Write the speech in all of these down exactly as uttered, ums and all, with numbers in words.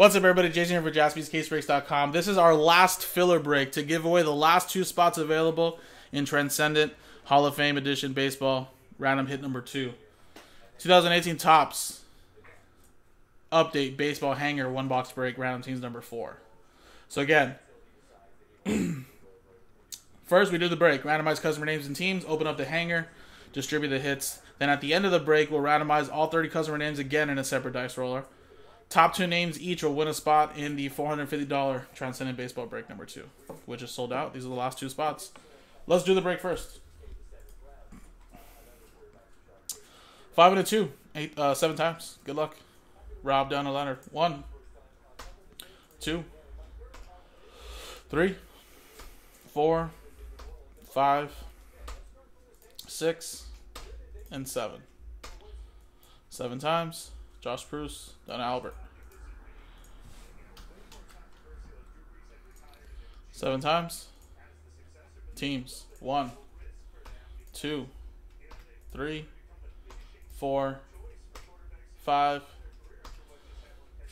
What's up, everybody? Jason here for Jaspys Case Breaks dot com. This is our last filler break to give away the last two spots available in Transcendent Hall of Fame Edition Baseball Random Hit Number two. twenty eighteen Tops Update Baseball Hanger One Box Break Random Teams Number four. So again, first we do the break. Randomize customer names and teams. Open up the hanger. Distribute the hits. Then at the end of the break, we'll randomize all thirty customer names again in a separate dice roller. Top two names each will win a spot in the four hundred fifty dollar Transcendent Baseball Break number two, which is sold out. These are the last two spots. Let's do the break first. Five and a two, eight, uh, seven times. Good luck. Rob down to Leonard. One, two, three, four, five, six, and seven. Seven times. Josh Bruce, Don Albert. Seven times. Teams. One, two, three, four, five,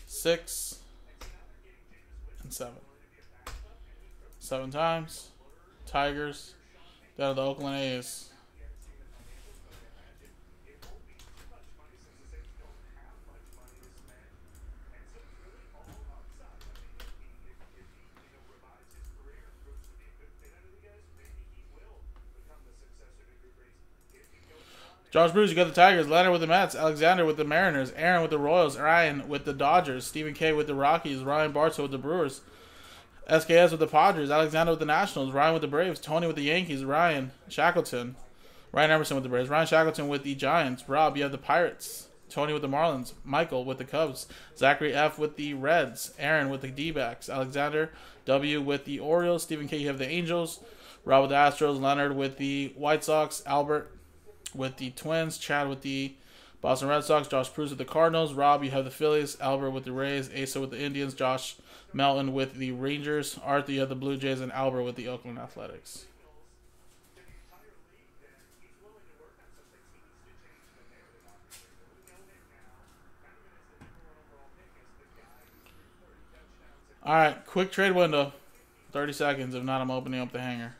six, and seven. Seven times. Tigers, down to the Oakland A's. Josh Bruce, you got the Tigers. Leonard with the Mets. Alexander with the Mariners. Aaron with the Royals. Ryan with the Dodgers. Stephen K with the Rockies. Ryan Bartow with the Brewers. S K S with the Padres. Alexander with the Nationals. Ryan with the Braves. Tony with the Yankees. Ryan Shackleton. Ryan Emerson with the Braves. Ryan Shackleton with the Giants. Rob, you have the Pirates. Tony with the Marlins. Michael with the Cubs. Zachary F with the Reds. Aaron with the D-backs. Alexander W with the Orioles. Stephen K, you have the Angels. Rob with the Astros. Leonard with the White Sox. Albert with the Twins, Chad with the Boston Red Sox, Josh Pruse with the Cardinals, Rob, you have the Phillies, Albert with the Rays, Asa with the Indians, Josh Melton with the Rangers, Arthur, you have the Blue Jays, and Albert with the Oakland Athletics. All right, quick trade window, thirty seconds. If not, I'm opening up the hanger.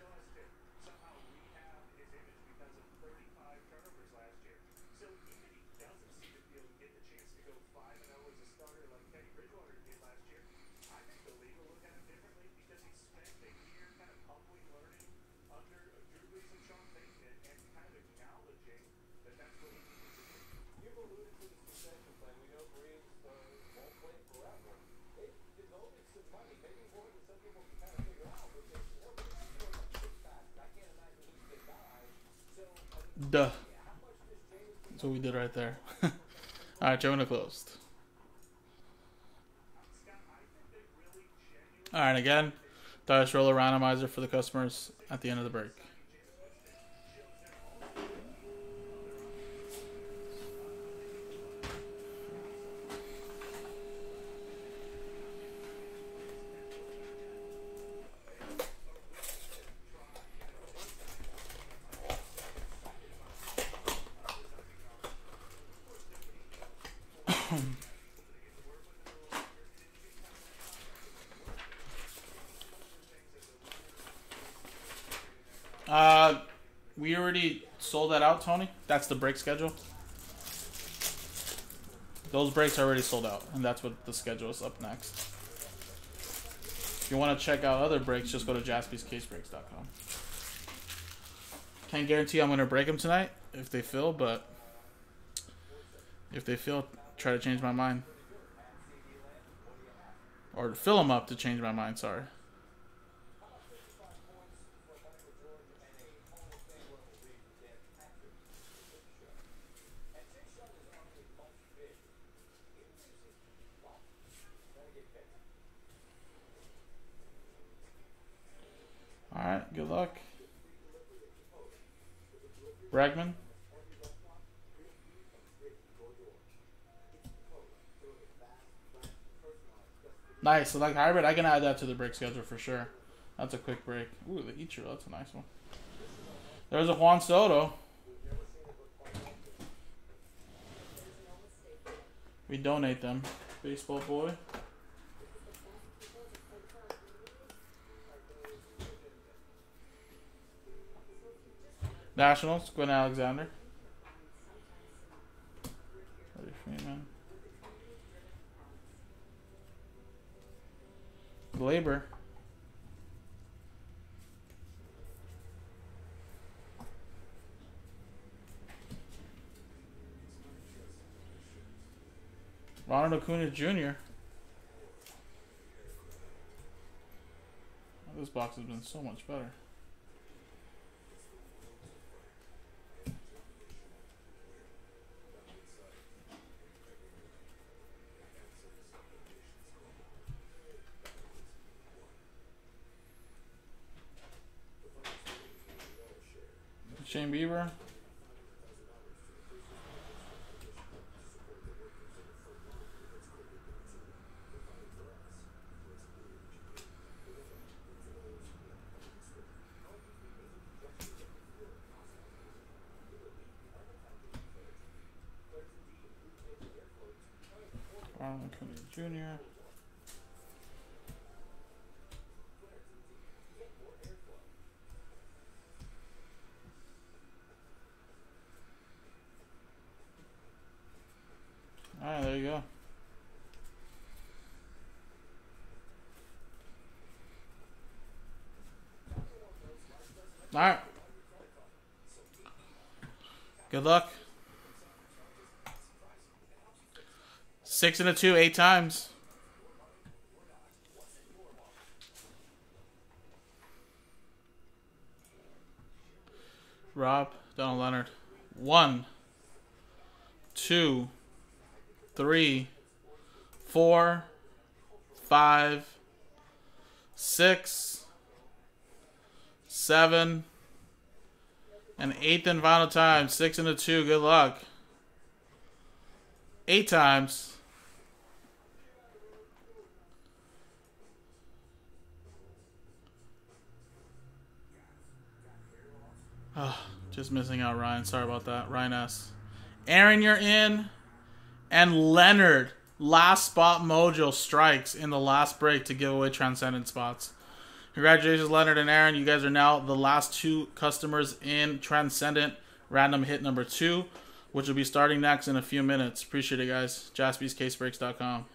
Duh. That's what we did right there. Alright, Joe, closed. Alright, again, dice roller randomizer for the customers at the end of the break. Uh, we already sold that out, Tony. That's the break schedule. Those breaks are already sold out, and that's what the schedule is up next. If you want to check out other breaks, just go to Jaspys Case Breaks dot com. Can't guarantee I'm going to break them tonight if they fill, but if they fill, try to change my mind. Or fill them up to change my mind, sorry. Alright, good luck. Bregman. Nice, select hybrid. I can add that to the break schedule for sure. That's a quick break. Ooh, the Ichiro, that's a nice one. There's a Juan Soto. We donate them. Baseball boy. Nationals, Gwen Alexander. Freddie Freeman. Labor. Ronald Acuña Junior This box has been so much better. Shane Bieber. Ronald Acuña Junior Alright, there you go. Alright. Good luck. Six and a two, eight times. Rob, Donald Leonard. One, two, three, four, five, six, seven, and eighth and final time. Six and a two. Good luck. Eight times. Oh, just missing out, Ryan. Sorry about that. Ryan S. Aaron, you're in. And Leonard, last spot mojo strikes in the last break to give away Transcendent spots. Congratulations, Leonard and Aaron. You guys are now the last two customers in Transcendent random hit number two, which will be starting next in a few minutes. Appreciate it, guys. Jaspys Case Breaks dot com.